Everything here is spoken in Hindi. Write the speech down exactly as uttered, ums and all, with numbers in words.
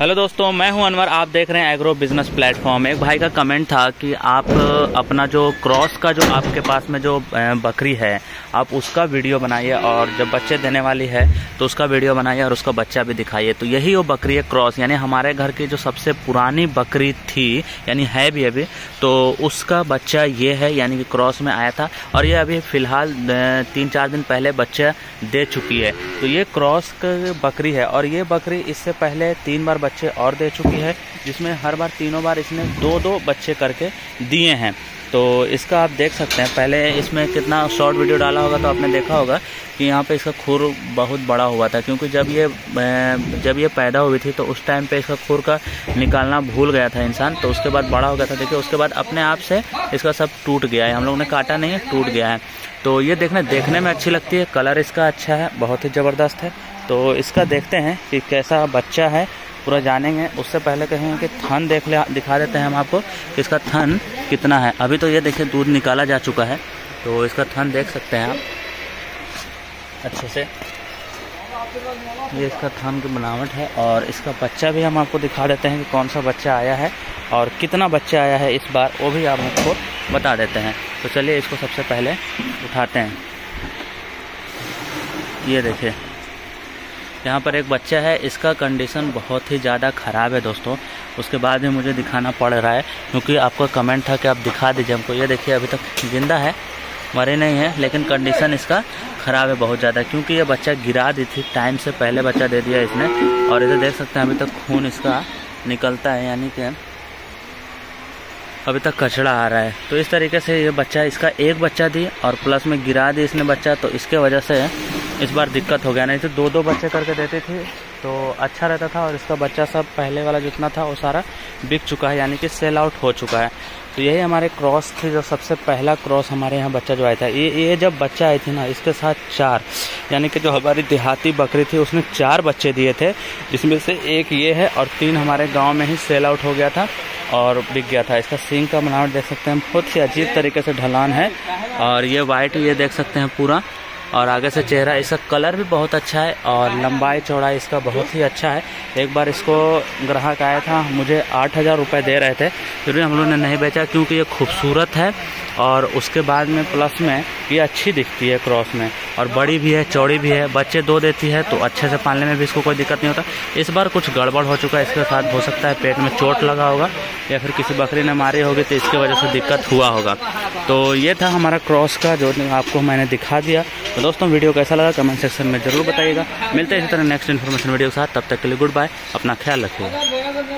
हेलो दोस्तों, मैं हूं अनवर। आप देख रहे हैं एग्रो बिजनेस प्लेटफॉर्म। एक भाई का कमेंट था कि आप अपना जो क्रॉस का जो आपके पास में जो बकरी है आप उसका वीडियो बनाइए, और जब बच्चे देने वाली है तो उसका वीडियो बनाइए और उसका बच्चा भी दिखाइए। तो यही वो बकरी है क्रॉस, यानी हमारे घर की जो सबसे पुरानी बकरी थी, यानी है भी अभी, तो उसका बच्चा ये है, यानी कि क्रॉस में आया था और ये अभी फ़िलहाल तीन चार दिन पहले बच्चा दे चुकी है। तो ये क्रॉस बकरी है और ये बकरी इससे पहले तीन बार बच्चे और दे चुकी है, जिसमें हर बार तीनों बार इसने दो दो बच्चे करके दिए हैं। तो इसका आप देख सकते हैं, पहले इसमें कितना शॉर्ट वीडियो डाला होगा तो आपने देखा होगा कि यहाँ पे इसका खुर बहुत बड़ा हुआ था, क्योंकि जब ये जब ये पैदा हुई थी तो उस टाइम पे इसका खुर का निकालना भूल गया था इंसान, तो उसके बाद बड़ा हो गया था। देखिए उसके बाद अपने आप से इसका सब टूट गया है, हम लोग ने काटा नहीं है, टूट गया है। तो ये देखने देखने में अच्छी लगती है, कलर इसका अच्छा है, बहुत ही ज़बरदस्त है। तो इसका देखते हैं कि कैसा बच्चा है, पूरा जानेंगे। उससे पहले कहेंगे कि थन देख ले दिखा देते हैं हम आपको कि इसका थन कितना है। अभी तो ये देखिए दूध निकाला जा चुका है, तो इसका थन देख सकते हैं आप अच्छे से, ये इसका थन की बनावट है। और इसका बच्चा भी हम आपको दिखा देते हैं कि कौन सा बच्चा आया है और कितना बच्चा आया है इस बार, वो भी आप आपको बता देते हैं। तो चलिए इसको सबसे पहले उठाते हैं। ये देखिए यहाँ पर एक बच्चा है, इसका कंडीशन बहुत ही ज़्यादा ख़राब है दोस्तों, उसके बाद भी मुझे दिखाना पड़ रहा है क्योंकि आपका कमेंट था कि आप दिखा दीजिए हमको। ये देखिए अभी तक ज़िंदा है, मरे नहीं है, लेकिन कंडीशन इसका ख़राब है बहुत ज़्यादा, क्योंकि ये बच्चा गिरा दी थी, टाइम से पहले बच्चा दे दिया इसने। और इसे देख सकते हैं अभी तक खून इसका निकलता है, यानी कि अभी तक कचड़ा आ रहा है। तो इस तरीके से ये बच्चा, इसका एक बच्चा दी और प्लस में गिरा दी इसने बच्चा, तो इसके वजह से इस बार दिक्कत हो गया। नहीं तो दो दो बच्चे करके देते थे तो अच्छा रहता था, और इसका बच्चा सब पहले वाला जितना था वो सारा बिक चुका है, यानी कि सेल आउट हो चुका है। तो यही हमारे क्रॉस थी, जो सबसे पहला क्रॉस हमारे यहाँ बच्चा जो आया था, ये ये जब बच्चा आई थी ना, इसके साथ चार, यानी कि जो हमारी देहाती बकरी थी उसने चार बच्चे दिए थे, जिसमें से एक ये है और तीन हमारे गाँव में ही सेल आउट हो गया था और बिक गया था। इसका सींग का बनावट देख सकते हैं, बहुत ही अजीब तरीके से ढलान है, और ये वाइट ये देख सकते हैं पूरा, और आगे से चेहरा। इसका कलर भी बहुत अच्छा है और लंबाई चौड़ाई इसका बहुत ही अच्छा है। एक बार इसको ग्राहक आया था, मुझे आठ हज़ार रुपये दे रहे थे, फिर भी हम लोगों ने नहीं बेचा, क्योंकि ये खूबसूरत है और उसके बाद में प्लस में ये अच्छी दिखती है क्रॉस में, और बड़ी भी है, चौड़ी भी है, बच्चे दो देती है, तो अच्छे से पालने में भी इसको कोई दिक्कत नहीं होता। इस बार कुछ गड़बड़ हो चुका है इसके साथ, हो सकता है पेट में चोट लगा होगा या फिर किसी बकरी ने मारी होगी, तो इसकी वजह से दिक्कत हुआ होगा। तो ये था हमारा क्रॉस का, जो आपको मैंने दिखा दिया। तो दोस्तों वीडियो कैसा लगा कमेंट सेक्शन में ज़रूर बताइएगा। मिलते हैं इसी तरह नेक्स्ट इन्फॉर्मेशन वीडियो के साथ, तब तक के लिए गुड बाय, अपना ख्याल रखिएगा।